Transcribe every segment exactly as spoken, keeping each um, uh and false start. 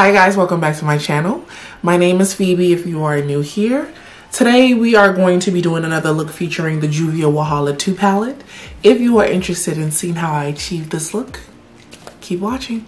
Hi guys, welcome back to my channel. My name is Phoebe if you are new here. Today we are going to be doing another look featuring the Juvia's Wahala two palette. If you are interested in seeing how I achieved this look, keep watching.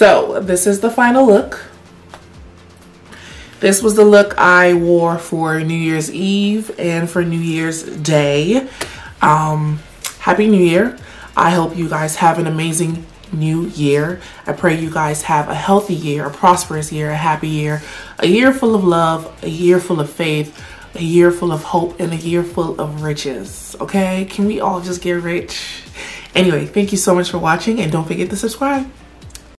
So this is the final look. This was the look I wore for New Year's Eve and for New Year's Day. Um, Happy New Year. I hope you guys have an amazing new year. I pray you guys have a healthy year, a prosperous year, a happy year, a year full of love, a year full of faith, a year full of hope, and a year full of riches. Okay? Can we all just get rich? Anyway, thank you so much for watching, and don't forget to subscribe.